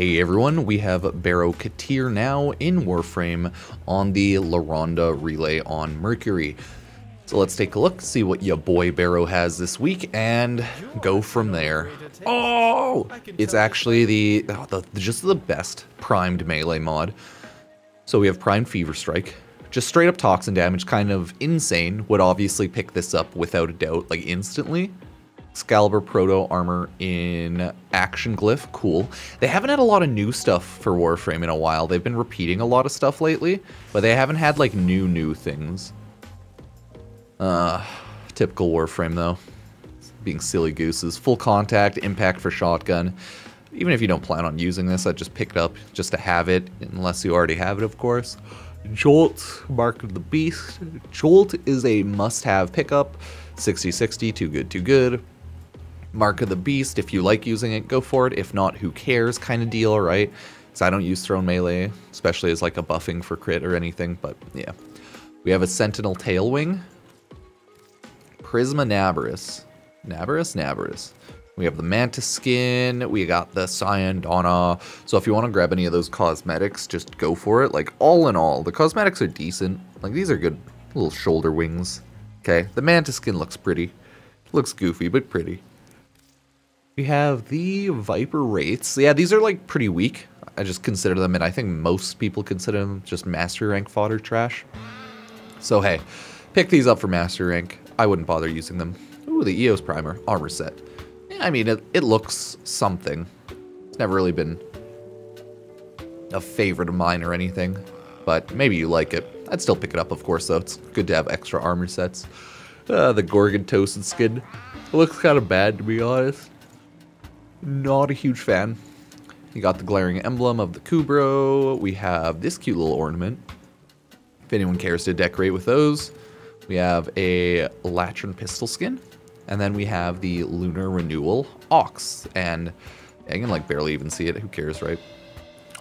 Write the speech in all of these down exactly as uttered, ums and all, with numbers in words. Hey everyone, we have Baro Ki'Teer now in Warframe on the La Ronda relay on Mercury. So let's take a look, see what your boy Baro has this week, and go from there. Oh! It's actually the, oh, the just the best primed melee mod. So we have Primed Fever Strike. Just straight up toxin damage, kind of insane. Would obviously pick this up without a doubt, like instantly. Excalibur Proto Armor in Action Glyph, cool. They haven't had a lot of new stuff for Warframe in a while. They've been repeating a lot of stuff lately, but they haven't had like new, new things. Uh, typical Warframe though, being silly gooses. Full contact, impact for shotgun. Even if you don't plan on using this, I just picked it up just to have it, unless you already have it, of course. Jolt, Mark of the Beast. Jolt is a must-have pickup. sixty sixty, too good, too good. Mark of the Beast, if you like using it, go for it. If not, who cares kind of deal, right? Because I don't use thrown melee, especially as like a buffing for crit or anything, but yeah. We have a Sentinel Tailwing. Prisma Nabarus. Nabarus? Nabarus. We have the Mantis Skin. We got the Cyandana. So if you want to grab any of those cosmetics, just go for it. Like, all in all, the cosmetics are decent. Like, these are good little shoulder wings. Okay, the Mantis Skin looks pretty. Looks goofy, but pretty. We have the Viper Wraiths. Yeah, these are like pretty weak. I just consider them, and I think most people consider them just Mastery Rank fodder trash. So hey, pick these up for Mastery Rank. I wouldn't bother using them. Ooh, the Eos Primer, armor set. Yeah, I mean, it, it looks something. It's never really been a favorite of mine or anything, but maybe you like it. I'd still pick it up, of course, though. It's good to have extra armor sets. Uh, the Gorgon Tosin skin. It looks kind of bad, to be honest. Not a huge fan. You got the glaring emblem of the Kubrow. We have this cute little ornament. If anyone cares to decorate with those. We have a Latron pistol skin. And then we have the Lunar Renewal Ox. And I can like barely even see it. Who cares, right?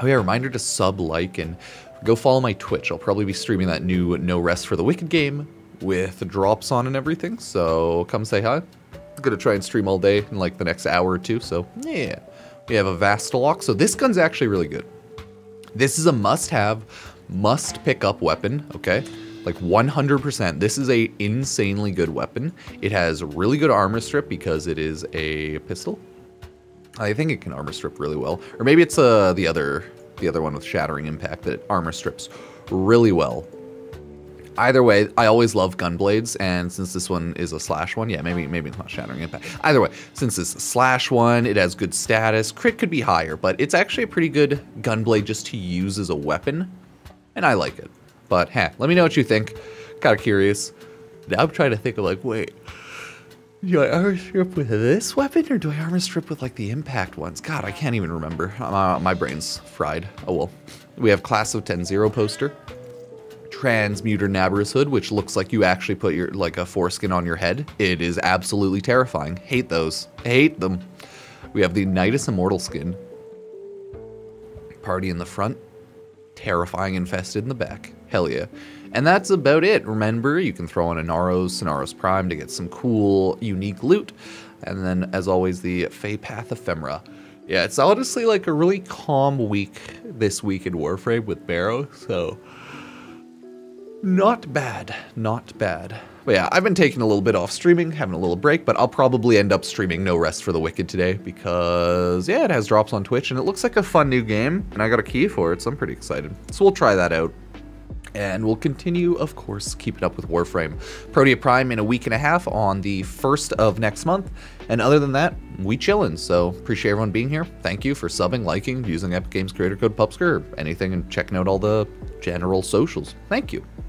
Oh yeah, reminder to sub, like, and go follow my Twitch. I'll probably be streaming that new No Rest for the Wicked game with drops on and everything, so come say hi. I'm gonna try and stream all day in like the next hour or two, so yeah. We have a Vastilok, so this gun's actually really good. This is a must-have, must-pick-up weapon, okay? Like one hundred percent. This is a insanely good weapon. It has really good armor strip because it is a pistol. I think it can armor strip really well. Or maybe it's uh, the other... the other one with Shattering Impact that armor strips really well. Either way, I always love gun blades, and since this one is a slash one, yeah, maybe maybe it's not Shattering Impact. Either way, since it's a slash one, it has good status. Crit could be higher, but it's actually a pretty good gun blade just to use as a weapon, and I like it. But, hey, let me know what you think. Kind of curious. Now I'm trying to think of, like, wait, do I armor strip with this weapon, or do I armor strip with, like, the impact ones? God, I can't even remember. Uh, my brain's fried. Oh, well. We have Class of ten zero poster. Transmuter Nabarus hood, which looks like you actually put, your like, a foreskin on your head. It is absolutely terrifying. Hate those. Hate them. We have the Nidus Immortal skin. Party in the front. Terrifying Infested in the back. Hell yeah. And that's about it. Remember, you can throw on a Naros, Sonaros Prime to get some cool, unique loot. And then, as always, the Fey Path Ephemera. Yeah, it's honestly like a really calm week this week in Warframe with Baro, so not bad, not bad. But yeah, I've been taking a little bit off streaming, having a little break, but I'll probably end up streaming No Rest for the Wicked today because, yeah, it has drops on Twitch, and it looks like a fun new game, and I got a key for it, so I'm pretty excited. So we'll try that out. And we'll continue, of course, keeping up with Warframe. Protea Prime in a week and a half on the first of next month. And other than that, we chillin'. So appreciate everyone being here. Thank you for subbing, liking, using Epic Games Creator Code Pupsker, or anything, and checking out all the general socials. Thank you.